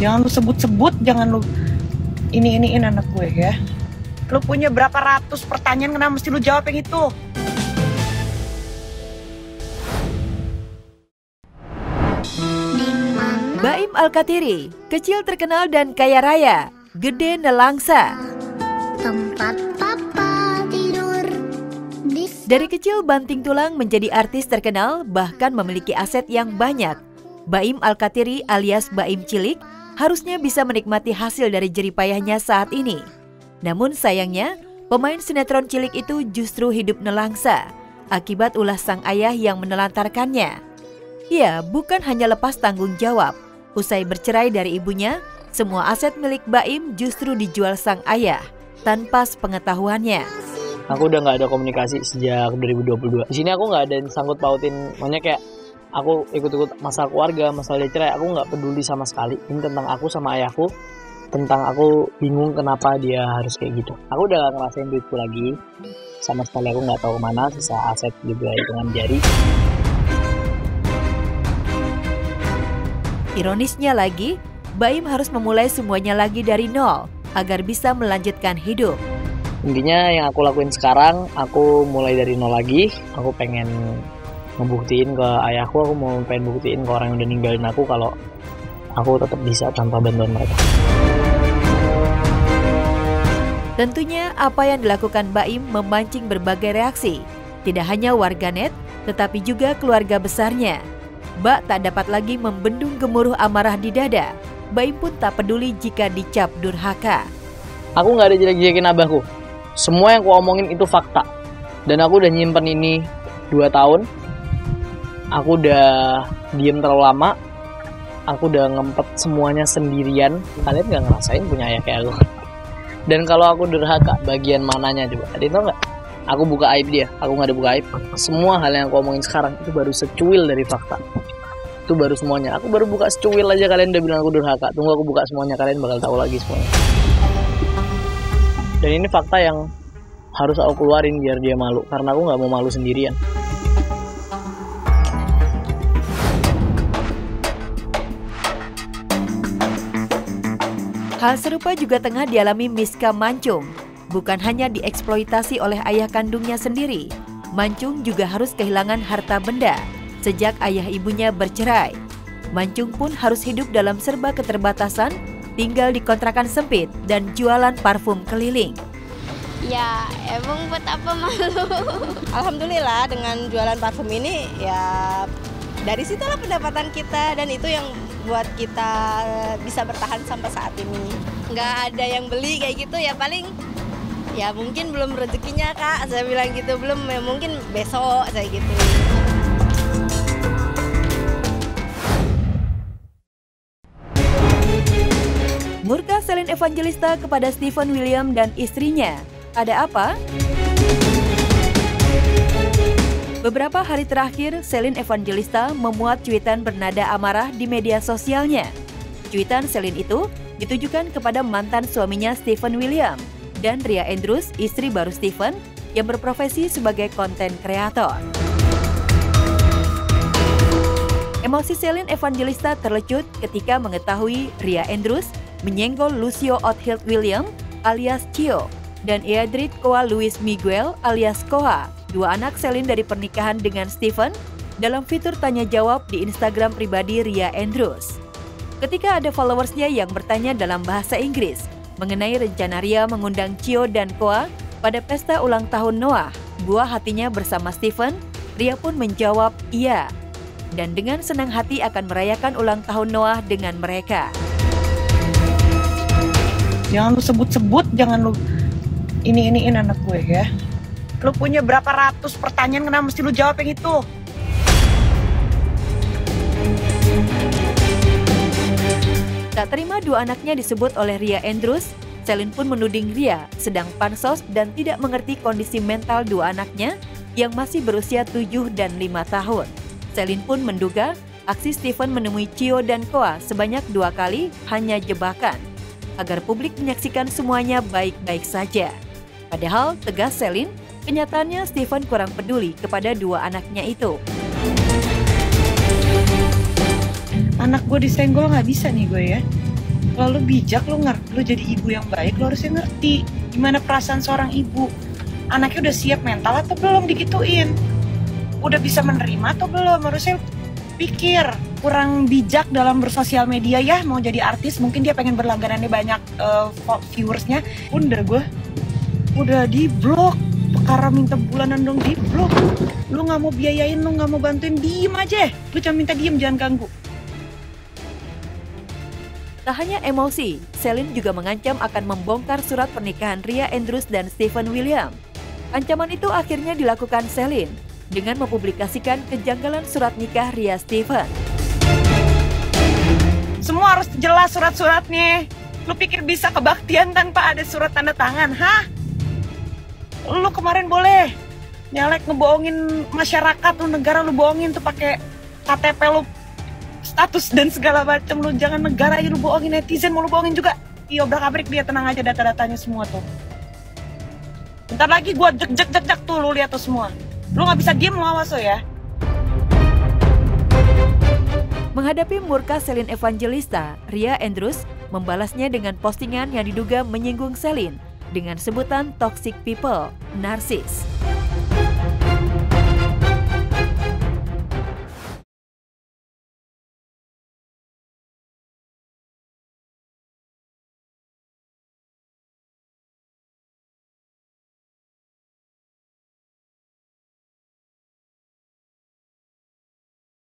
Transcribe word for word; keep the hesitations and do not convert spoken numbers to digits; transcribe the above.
Jangan lu sebut-sebut, jangan lu ini-iniin anak gue ya. Lu punya berapa ratus pertanyaan, kenapa mesti lu jawab yang itu? Baim Alkatiri, kecil terkenal dan kaya raya, gede nelangsa. Tempat papa tidur. Dari kecil banting tulang menjadi artis terkenal, bahkan memiliki aset yang banyak. Baim Alkatiri alias Baim Cilik harusnya bisa menikmati hasil dari jeripayahnya saat ini. Namun sayangnya, pemain sinetron Cilik itu justru hidup nelangsa akibat ulah sang ayah yang menelantarkannya. Ia bukan hanya lepas tanggung jawab. Usai bercerai dari ibunya, semua aset milik Baim justru dijual sang ayah tanpa sepengetahuannya. Aku udah nggak ada komunikasi sejak dua ribu dua puluh dua. Di sini aku nggak ada yang sangkut pautin, makanya kayak aku ikut-ikut masalah keluarga, masalah cerai. Aku nggak peduli sama sekali. Ini tentang aku sama ayahku, tentang aku bingung kenapa dia harus kayak gitu. Aku udah ngerasain duitku lagi, sama sekali aku nggak tahu kemana. Sisa aset juga hitungan jari. Ironisnya lagi, Baim harus memulai semuanya lagi dari nol agar bisa melanjutkan hidup. Intinya yang aku lakuin sekarang, aku mulai dari nol lagi. Aku pengen ngebuktiin ke ayahku, aku mau pengen buktiin ke orang yang udah ninggalin aku kalau aku tetap bisa tanpa bantuan mereka. Tentunya apa yang dilakukan Baim memancing berbagai reaksi. Tidak hanya warganet, tetapi juga keluarga besarnya. Ba tak dapat lagi membendung gemuruh amarah di dada. Baim pun tak peduli jika dicap durhaka. Aku nggak ada jelek-jelekin abahku. Semua yang ku omongin itu fakta. Dan aku udah nyimpen ini dua tahun. Aku udah diem terlalu lama. Aku udah ngempet semuanya sendirian. Kalian nggak ngerasain punya ayah kayak aku. Dan kalau aku durhaka, bagian mananya coba? Kalian tau nggak? Aku buka aib dia, aku gak ada buka aib. Semua hal yang aku omongin sekarang itu baru secuil dari fakta. Itu baru semuanya, aku baru buka secuil aja. Kalian udah bilang aku durhaka, tunggu aku buka semuanya, kalian bakal tahu lagi semuanya. Dan ini fakta yang harus aku keluarin biar dia malu, karena aku gak mau malu sendirian. Hal serupa juga tengah dialami Miska Mancung. Bukan hanya dieksploitasi oleh ayah kandungnya sendiri, Mancung juga harus kehilangan harta benda sejak ayah ibunya bercerai. Mancung pun harus hidup dalam serba keterbatasan, tinggal di kontrakan sempit dan jualan parfum keliling. Ya emang buat apa malu? Alhamdulillah dengan jualan parfum ini ya dari situlah pendapatan kita dan itu yang buat kita bisa bertahan sampai saat ini. Nggak ada yang beli kayak gitu ya paling. Ya mungkin belum rezekinya kak, saya bilang gitu, belum, ya mungkin besok, saya gitu. Murka Celine Evangelista kepada Stephen William dan istrinya, ada apa? Beberapa hari terakhir, Celine Evangelista memuat cuitan bernada amarah di media sosialnya. Cuitan Celine itu ditujukan kepada mantan suaminya Stephen William dan Ria Andrews, istri baru Stephen, yang berprofesi sebagai konten kreator. Emosi Celine Evangelista terlecut ketika mengetahui Ria Andrews menyenggol Lucio Othild William alias Cio dan Eadrit Koa Luis Miguel alias Koa, dua anak Celine dari pernikahan dengan Stephen, dalam fitur tanya-jawab di Instagram pribadi Ria Andrews. Ketika ada followersnya yang bertanya dalam bahasa Inggris mengenai rencana Ria mengundang Cio dan Koa pada pesta ulang tahun Noah, buah hatinya bersama Stephen, Ria pun menjawab iya. Dan dengan senang hati akan merayakan ulang tahun Noah dengan mereka. Jangan lu sebut-sebut, jangan lu ini-iniin anak gue ya. Lu punya berapa ratus pertanyaan, kenapa mesti lu jawab yang itu? Tak terima dua anaknya disebut oleh Ria Andrews, Celine pun menuding Ria sedang pansos dan tidak mengerti kondisi mental dua anaknya yang masih berusia tujuh dan lima tahun. Celine pun menduga aksi Stephen menemui Cio dan Koa sebanyak dua kali hanya jebakan, agar publik menyaksikan semuanya baik-baik saja. Padahal, tegas Celine, kenyataannya Stephen kurang peduli kepada dua anaknya itu. Anak gue disenggol nggak bisa nih gue ya. Kalau lu bijak, lu ngerti, lu jadi ibu yang baik, lu harusnya ngerti gimana perasaan seorang ibu. Anaknya udah siap mental atau belum digituin? Udah bisa menerima atau belum? Harusnya pikir. Kurang bijak dalam bersosial media ya, mau jadi artis, mungkin dia pengen berlangganannya banyak uh, viewersnya. Bunda gue udah di blok, perkara minta bulanan dong di blok. Lu gak mau biayain, lu gak mau bantuin, diem aja. Lu cuma minta diem, jangan ganggu. Tak hanya emosi, Celine juga mengancam akan membongkar surat pernikahan Ria Andrews dan Stephen William. Ancaman itu akhirnya dilakukan Celine dengan mempublikasikan kejanggalan surat nikah Ria Stephen. Semua harus jelas surat-suratnya. Lu pikir bisa kebaktian tanpa ada surat tanda tangan, hah? Lu kemarin boleh nyalek ngebohongin masyarakat, lu negara lu bohongin tuh pakai K T P lu, status dan segala macam. Lu jangan negara aja lu bohongin, netizen mau lu bohongin juga. Iya, obrak-abrik dia, tenang aja data-datanya semua tuh. Bentar lagi gua jek-jek-jek tuh, lu lihat tuh semua. Lu nggak bisa diem, lu awas lo ya. Menghadapi murka Celine Evangelista, Ria Andrews membalasnya dengan postingan yang diduga menyinggung Celine dengan sebutan toxic people, narsis.